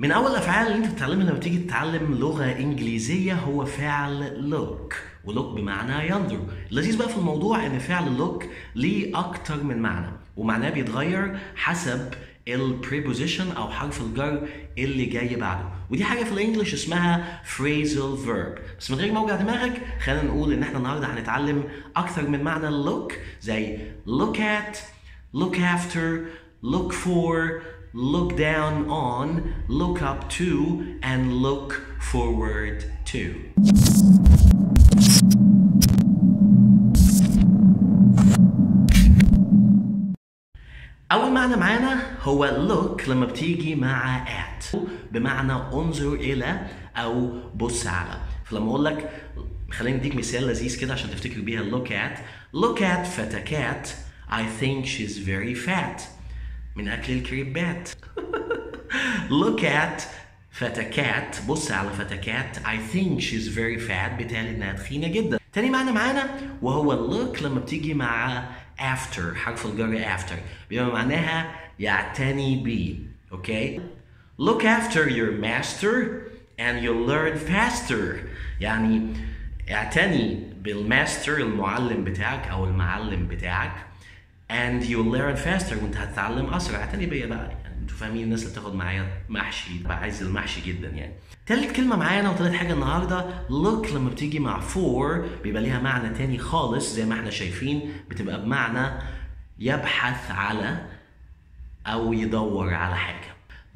من أول الأفعال اللي أنت بتتعلمها لما تيجي تتعلم لغة إنجليزية هو فعل look، ولوك بمعنى ينظر. اللذيذ بقى في الموضوع إن فعل look ليه أكتر من معنى، ومعناه بيتغير حسب البريبوزيشن أو حرف الجر اللي جاي بعده، ودي حاجة في الإنجليش اسمها phrasal verb. بس من غير ما أوجع دماغك خلينا نقول إن إحنا النهاردة هنتعلم أكتر من معنى look، زي look at، look after، look for، look down on، look up to، and look forward to. أول معنى معانا هو look لما بتيجي مع at بمعنى انظر إلى أو بص على. فلما أقول لك خليني أديك مثال لذيذ كده عشان تفتكر بيها look at. look at فتكات I think she's very fat من أكل الكريبات. look at فتكات بص على فتكات I think she's very fat بالتالي إنها تخينة جدا. تاني معنى معانا وهو look لما بتيجي مع after، حرف الجر after بيبقى معناها يعتني بيه. اوكي، look after your master and you'll learn faster، يعني اعتني بالماستر المعلم بتاعك او المعلم بتاعك and you'll learn faster وانت هتتعلم اسرع. اعتني بيا بقى، يعني انتوا فاهمين الناس اللي بتاخد معايا محشي بقى عايز المحشي جدا يعني. تالت كلمة معانا وتالت حاجة النهاردة look لما بتيجي مع for بيبقى ليها معنى تاني خالص زي ما احنا شايفين، بتبقى بمعنى يبحث على أو يدور على حاجة.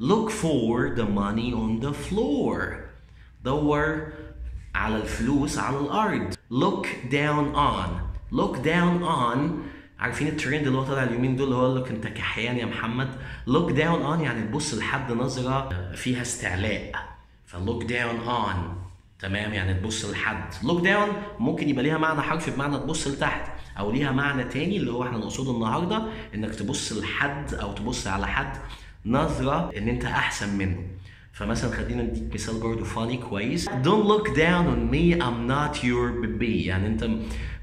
look for the money on the floor، دور على الفلوس على الأرض. look down on، look down on عارفين الترند اللي هو طالع اليومين دول اللي هو لك أنت كحيان يا محمد. look down on يعني تبص لحد نظرة فيها استعلاء، look down on تمام يعني تبص لحد. look down ممكن يبقى ليها معنى حرفي بمعنى تبص لتحت، او ليها معنى تاني اللي هو احنا نقصده النهارده انك تبص لحد او تبص على حد نظره ان انت احسن منه. فمثلا خلينا نديك مثال برضه فاني كويس. don't look down on me I'm not your baby، يعني انت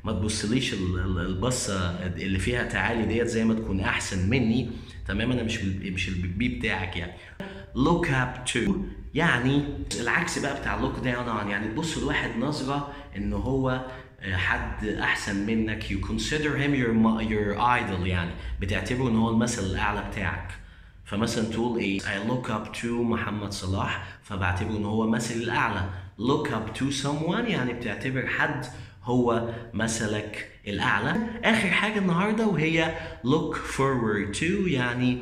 ما تبصليش البصه اللي فيها تعالي ديت زي ما تكون احسن مني، تمام انا مش البيبي بتاعك يعني. look up to يعني العكس بقى بتاع look down on، يعني تبص لواحد نظره ان هو حد احسن منك you consider him your idol، يعني بتعتبره ان هو المثل الاعلى بتاعك. فمثلا تقول ايه I look up to محمد صلاح فبعتبره ان هو مثلي الاعلى. look up to someone يعني بتعتبر حد هو مثلك الاعلى. اخر حاجه النهارده وهي look forward to يعني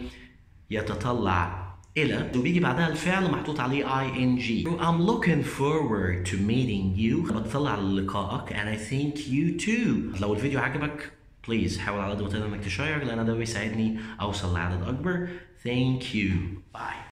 يتطلع إلى، وبيجي بعدها الفعل محطوط عليه ing. I'm looking forward to meeting you، بتطلع للقائك and I think you too. لو الفيديو عجبك بليز حاول على قد ما تقدر انك تشير لان ده بيساعدني اوصل لعدد اكبر. Thank you. Bye.